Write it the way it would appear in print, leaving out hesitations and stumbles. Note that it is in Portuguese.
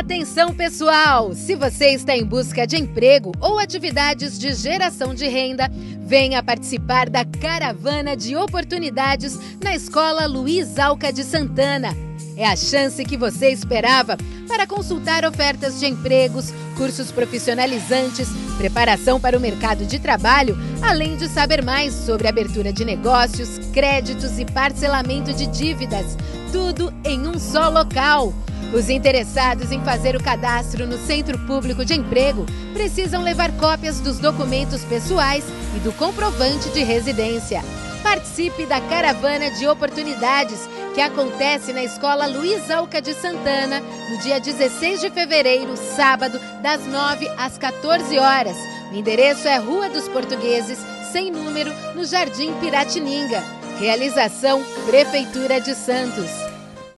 Atenção pessoal, se você está em busca de emprego ou atividades de geração de renda, venha participar da Caravana de Oportunidades na Escola Luiz Alca de Sant'Anna. É a chance que você esperava para consultar ofertas de empregos, cursos profissionalizantes, preparação para o mercado de trabalho, além de saber mais sobre abertura de negócios, créditos e parcelamento de dívidas, tudo em um só local. Os interessados em fazer o cadastro no Centro Público de Emprego precisam levar cópias dos documentos pessoais e do comprovante de residência. Participe da Caravana de Oportunidades, que acontece na Escola Luiz Alca de Sant'Anna, no dia 16 de fevereiro, sábado, das 9 às 14 horas. O endereço é Rua dos Portugueses, sem número, no Jardim Piratininga. Realização: Prefeitura de Santos.